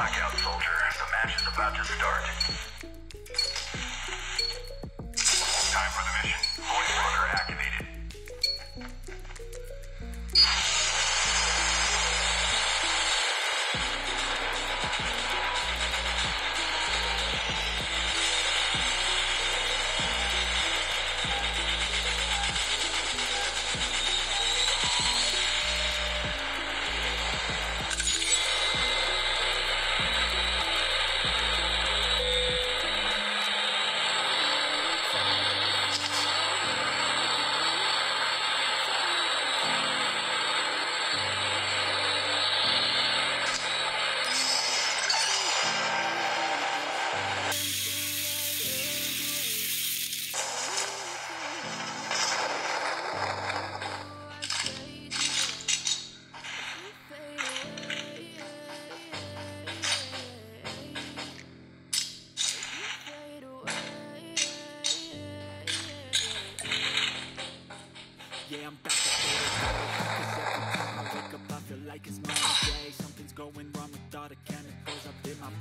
blackout, soldier. The match is about to start. Time for the mission. Voice runner activated. Yeah, I'm back to it. Every time I wake up, I feel like it's my day. Something's going wrong with all the chemicals up in my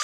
brain.